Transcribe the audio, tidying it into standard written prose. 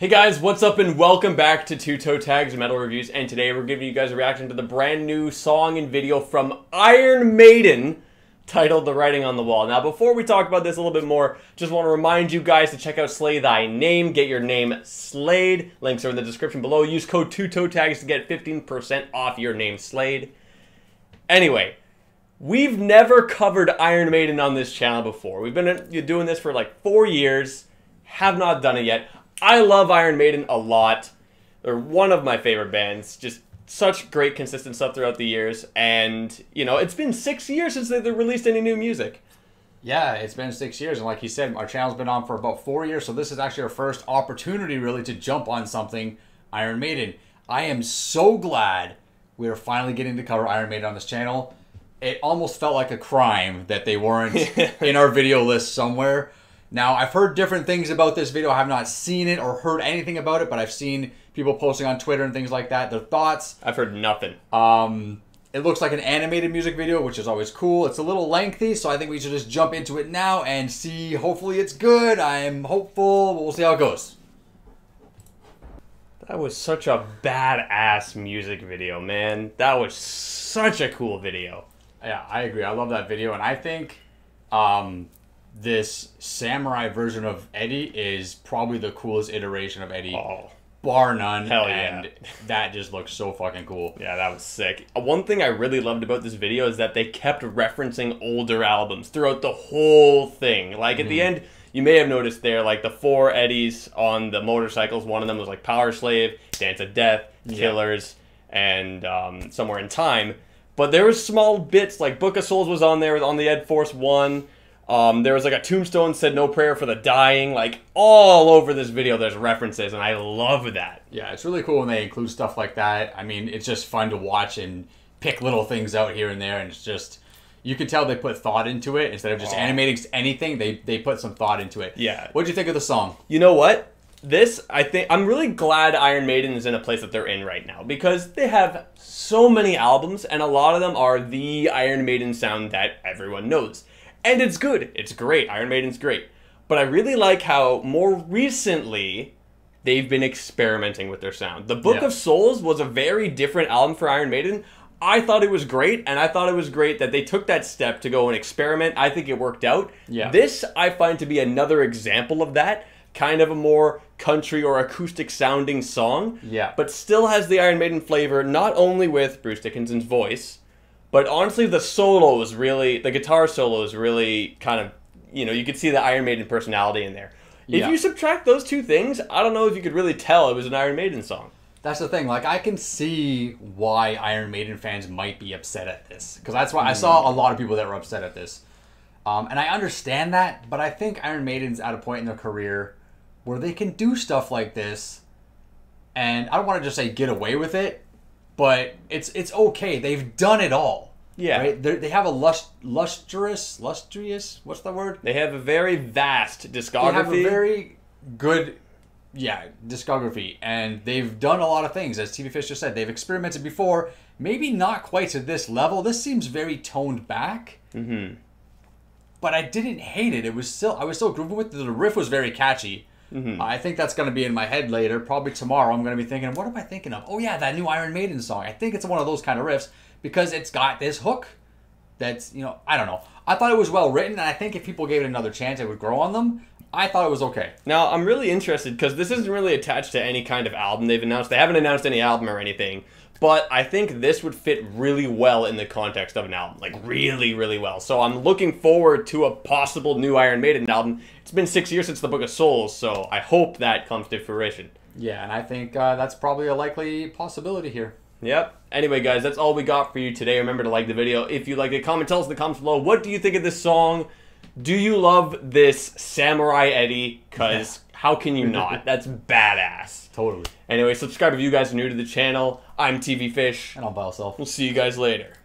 Hey guys, what's up and welcome back to Two Toe Tags Metal Reviews, and today we're giving you guys a reaction to the brand new song and video from Iron Maiden titled The Writing on the Wall. Now before we talk about this a little bit more, just want to remind you guys to check out Slay Thy Name, get your name Slade, links are in the description below, use code 2TOETAGS to get 15% off your name Slade. Anyway, we've never covered Iron Maiden on this channel before. We've been doing this for like 4 years, have not done it yet. I love Iron Maiden a lot. They're one of my favorite bands. Just such great consistent stuff throughout the years. And, you know, it's been 6 years since they've released any new music. Yeah, it's been 6 years. And like he said, our channel's been on for about 4 years. So this is actually our first opportunity, really, to jump on something Iron Maiden. I am so glad we're finally getting to cover Iron Maiden on this channel. It almost felt like a crime that they weren't in our video list somewhere. Now, I've heard different things about this video. I have not seen it or heard anything about it, but I've seen people posting on Twitter and things like that, their thoughts. I've heard nothing. It looks like an animated music video, which is always cool. It's a little lengthy, so I think we should just jump into it now and see. Hopefully it's good. I'm hopeful. We'll see how it goes. That was such a badass music video, man. That was such a cool video. Yeah, I agree. I love that video, and I think... this samurai version of Eddie is probably the coolest iteration of Eddie, bar none. Hell yeah. And that just looks so fucking cool. Yeah, that was sick. One thing I really loved about this video is that they kept referencing older albums throughout the whole thing. Like, at the end, you may have noticed there, like, the 4 Eddies on the motorcycles. One of them was, like, Power Slave, Dance of Death, Killers, and Somewhere in Time. But there was small bits, like, Book of Souls was on there, on the Ed Force One. There was like a tombstone said No Prayer for the Dying. Like, all over this video there's references, and I love that. Yeah, it's really cool when they include stuff like that. I mean, it's just fun to watch and pick little things out here and there, and it's just, you can tell they put thought into it. Instead of just animating anything, they put some thought into it. Yeah. What'd you think of the song? You know what? This, I think, I'm really glad Iron Maiden is in a place that they're in right now, because they have so many albums, and a lot of them are the Iron Maiden sound that everyone knows. And it's good. It's great. Iron Maiden's great. But I really like how, more recently, they've been experimenting with their sound. The Book of Souls was a very different album for Iron Maiden. I thought it was great, and I thought it was great that they took that step to go and experiment. I think it worked out. Yeah. This, I find to be another example of that. Kind of a more country or acoustic-sounding song. Yeah. But still has the Iron Maiden flavor, not only with Bruce Dickinson's voice... But honestly, the solo is really, the guitar solo is really kind of, you know, you could see the Iron Maiden personality in there. If you subtract those two things, I don't know if you could really tell it was an Iron Maiden song. That's the thing. Like, I can see why Iron Maiden fans might be upset at this. Because that's why I saw a lot of people that were upset at this. And I understand that, but I think Iron Maiden's at a point in their career where they can do stuff like this. And I don't want to just say get away with it. But it's okay. They've done it all. Yeah. Right? They have a lustrous, what's the word? They have a very vast discography. They have a very good, discography. And they've done a lot of things. As TV Fish just said, they've experimented before. Maybe not quite to this level. This seems very toned back. But I didn't hate it. It was still, I was still grooving with it. The riff was very catchy. I think that's going to be in my head later. Probably tomorrow I'm going to be thinking, what am I thinking of? Oh, yeah, that new Iron Maiden song. I think it's one of those kind of riffs because it's got this hook that's, you know, I don't know. I thought it was well written, and I think if people gave it another chance, it would grow on them. I thought it was okay. Now, I'm really interested because this isn't really attached to any kind of album they've announced. They haven't announced any album or anything, but I think this would fit really well in the context of an album. Like, really, really well. So I'm looking forward to a possible new Iron Maiden album. It's been 6 years since the Book of Souls, so I hope that comes to fruition. Yeah, and I think that's probably a likely possibility here. Yep. Anyway, guys, that's all we got for you today. Remember to like the video. If you liked it, comment. Tell us in the comments below, what do you think of this song? Do you love this Samurai Eddie? Because how can you not? That's badass. Totally. Anyway, subscribe if you guys are new to the channel. I'm TV Fish. And I'm Power Slave. We'll see you guys later.